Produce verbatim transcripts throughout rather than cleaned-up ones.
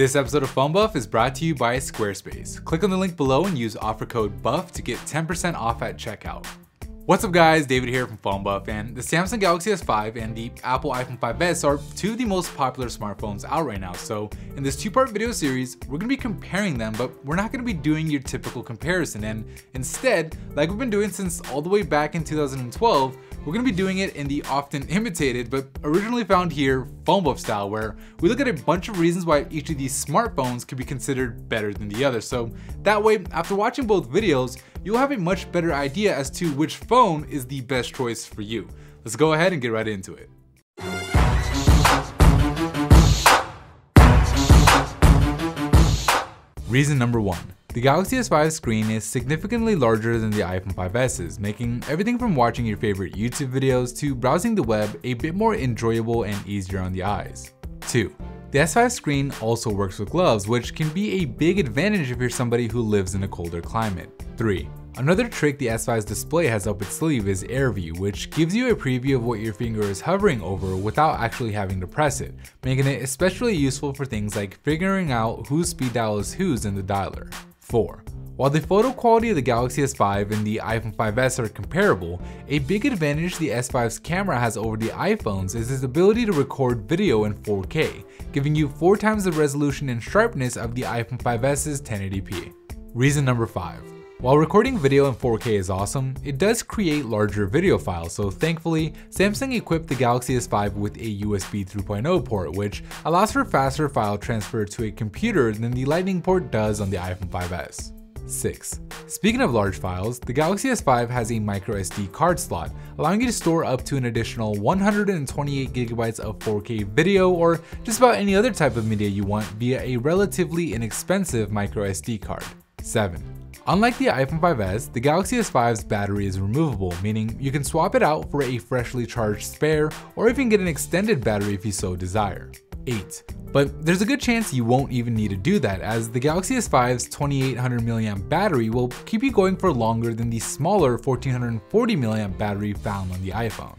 This episode of Phone Buff is brought to you by Squarespace. Click on the link below and use offer code BUFF to get ten percent off at checkout. What's up guys, David here from Phone Buff, and the Samsung Galaxy S five and the Apple iPhone five S are two of the most popular smartphones out right now. So in this two-part video series, we're gonna be comparing them, but we're not gonna be doing your typical comparison. And instead, like we've been doing since all the way back in two thousand twelve, we're gonna be doing it in the often imitated, but originally found here, Phone Buff style, where we look at a bunch of reasons why each of these smartphones could be considered better than the other. So that way, after watching both videos, you'll have a much better idea as to which phone is the best choice for you. Let's go ahead and get right into it. Reason number one. The Galaxy S five screen is significantly larger than the iPhone five S's, making everything from watching your favorite YouTube videos to browsing the web a bit more enjoyable and easier on the eyes. Two. The S five screen also works with gloves, which can be a big advantage if you're somebody who lives in a colder climate. Three. Another trick the S five's display has up its sleeve is AirView, which gives you a preview of what your finger is hovering over without actually having to press it, making it especially useful for things like figuring out whose speed dial is whose in the dialer. Four. While the photo quality of the Galaxy S five and the iPhone five S are comparable, a big advantage the S five's camera has over the iPhone's is its ability to record video in four K, giving you four times the resolution and sharpness of the iPhone five S's ten eighty p. Reason number five. While recording video in four K is awesome, it does create larger video files, so thankfully, Samsung equipped the Galaxy S five with a U S B three point oh port, which allows for faster file transfer to a computer than the Lightning port does on the iPhone five S. Six. Speaking of large files, the Galaxy S five has a microSD card slot, allowing you to store up to an additional one hundred twenty-eight gigabytes of four K video or just about any other type of media you want via a relatively inexpensive microSD card. Seven. Unlike the iPhone five S, the Galaxy S five's battery is removable, meaning you can swap it out for a freshly charged spare, or even get an extended battery if you so desire. Eight. But there's a good chance you won't even need to do that, as the Galaxy S five's twenty-eight hundred milliamp hour battery will keep you going for longer than the smaller fourteen forty milliamp hour battery found on the iPhone.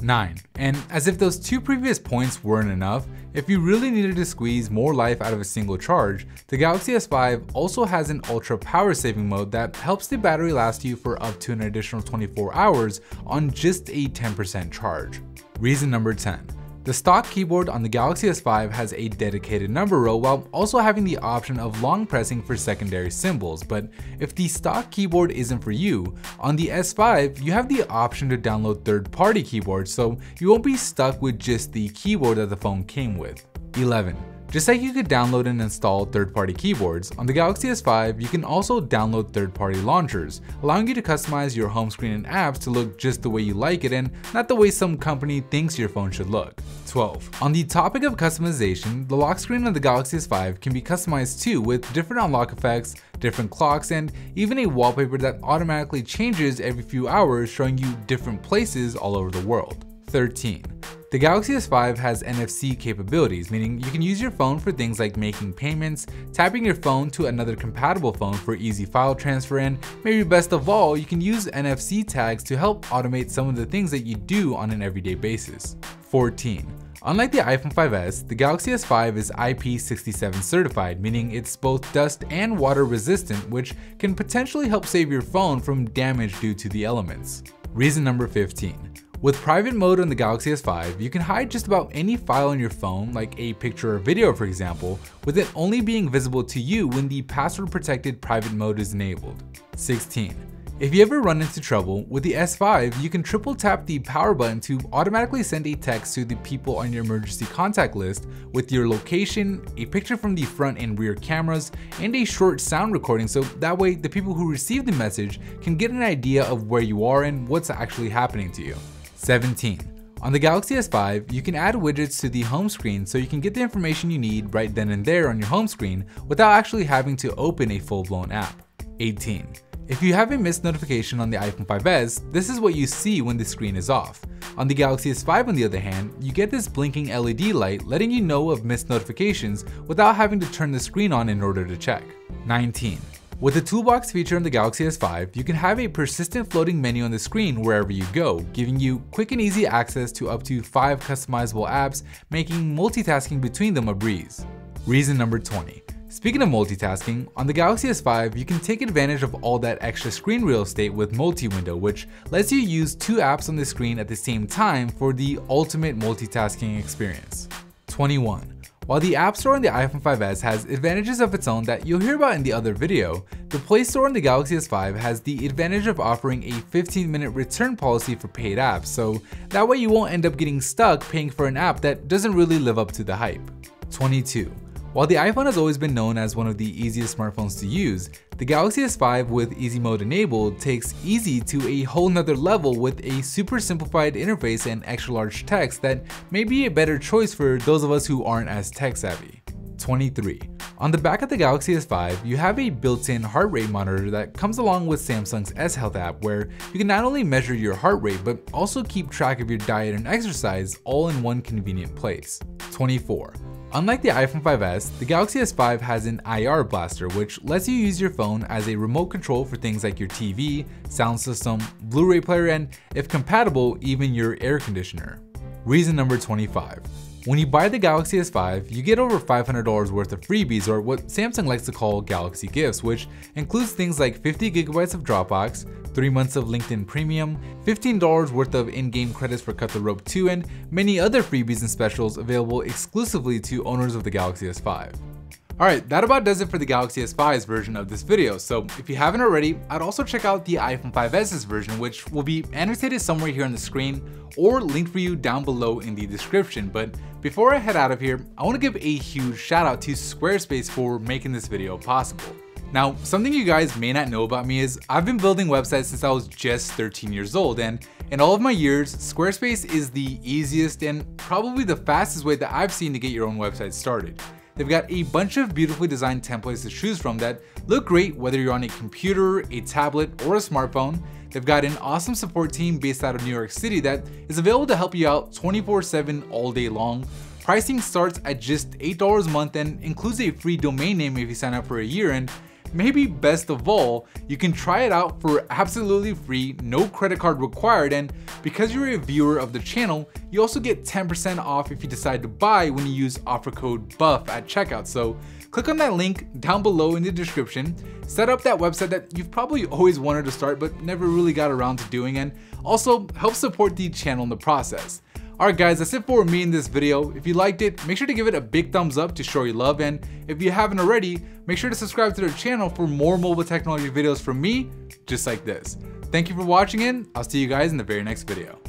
Nine. And as if those two previous points weren't enough, if you really needed to squeeze more life out of a single charge, the Galaxy S five also has an ultra power saving mode that helps the battery last you for up to an additional twenty-four hours on just a ten percent charge. Reason number ten. The stock keyboard on the Galaxy S five has a dedicated number row while also having the option of long pressing for secondary symbols, but if the stock keyboard isn't for you, on the S five you have the option to download third-party keyboards, so you won't be stuck with just the keyboard that the phone came with. Eleven. Just like you could download and install third-party keyboards, on the Galaxy S five you can also download third-party launchers, allowing you to customize your home screen and apps to look just the way you like it and not the way some company thinks your phone should look. Twelve. On the topic of customization, the lock screen of the Galaxy S five can be customized too, with different unlock effects, different clocks, and even a wallpaper that automatically changes every few hours, showing you different places all over the world. Thirteen. The Galaxy S five has N F C capabilities, meaning you can use your phone for things like making payments, tapping your phone to another compatible phone for easy file transfer, and maybe best of all, you can use N F C tags to help automate some of the things that you do on an everyday basis. Fourteen. Unlike the iPhone five S, the Galaxy S five is I P sixty-seven certified, meaning it's both dust and water resistant, which can potentially help save your phone from damage due to the elements. Reason number fifteen. With private mode on the Galaxy S five, you can hide just about any file on your phone, like a picture or video for example, with it only being visible to you when the password-protected private mode is enabled. Sixteen. If you ever run into trouble, with the S five, you can triple tap the power button to automatically send a text to the people on your emergency contact list with your location, a picture from the front and rear cameras, and a short sound recording, so that way the people who receive the message can get an idea of where you are and what's actually happening to you. Seventeen. On the Galaxy S five, you can add widgets to the home screen so you can get the information you need right then and there on your home screen without actually having to open a full-blown app. Eighteen. If you haven't missed notification on the iPhone five S, this is what you see when the screen is off. On the Galaxy S five, on the other hand, you get this blinking L E D light letting you know of missed notifications without having to turn the screen on in order to check. Nineteen. With the toolbox feature on the Galaxy S five, you can have a persistent floating menu on the screen wherever you go, giving you quick and easy access to up to five customizable apps, making multitasking between them a breeze. Reason number twenty. Speaking of multitasking, on the Galaxy S five, you can take advantage of all that extra screen real estate with multi-window, which lets you use two apps on the screen at the same time for the ultimate multitasking experience. twenty-one. While the App Store on the iPhone five S has advantages of its own that you'll hear about in the other video, the Play Store on the Galaxy S five has the advantage of offering a fifteen minute return policy for paid apps, so that way you won't end up getting stuck paying for an app that doesn't really live up to the hype. twenty-two. While the iPhone has always been known as one of the easiest smartphones to use, the Galaxy S five with Easy Mode enabled takes easy to a whole nother level with a super simplified interface and extra large text that may be a better choice for those of us who aren't as tech savvy. twenty-three. On the back of the Galaxy S five, you have a built-in heart rate monitor that comes along with Samsung's S Health app, where you can not only measure your heart rate, but also keep track of your diet and exercise all in one convenient place. twenty-four. Unlike the iPhone five S, the Galaxy S five has an I R blaster, which lets you use your phone as a remote control for things like your T V, sound system, Blu-ray player, and if compatible, even your air conditioner. Reason number twenty-five. When you buy the Galaxy S five, you get over five hundred dollars worth of freebies, or what Samsung likes to call Galaxy Gifts, which includes things like fifty gigabytes of Dropbox, three months of LinkedIn Premium, fifteen dollars worth of in-game credits for Cut the Rope two, and many other freebies and specials available exclusively to owners of the Galaxy S five. Alright, that about does it for the Galaxy S five's version of this video, so if you haven't already, I'd also check out the iPhone five S's version, which will be annotated somewhere here on the screen or linked for you down below in the description. But before I head out of here, I want to give a huge shout out to Squarespace for making this video possible. Now, something you guys may not know about me is I've been building websites since I was just thirteen years old, and in all of my years, Squarespace is the easiest and probably the fastest way that I've seen to get your own website started. They've got a bunch of beautifully designed templates to choose from that look great whether you're on a computer, a tablet, or a smartphone. They've got an awesome support team based out of New York City that is available to help you out twenty-four seven all day long. Pricing starts at just eight dollars a month and includes a free domain name if you sign up for a year, and maybe best of all, you can try it out for absolutely free, no credit card required, and because you're a viewer of the channel, you also get ten percent off if you decide to buy when you use offer code BUFF at checkout. So click on that link down below in the description, set up that website that you've probably always wanted to start but never really got around to doing, and also help support the channel in the process. Alright guys, that's it for me in this video. If you liked it, make sure to give it a big thumbs up to show your love, and if you haven't already, make sure to subscribe to the channel for more mobile technology videos from me, just like this. Thank you for watching, and I'll see you guys in the very next video.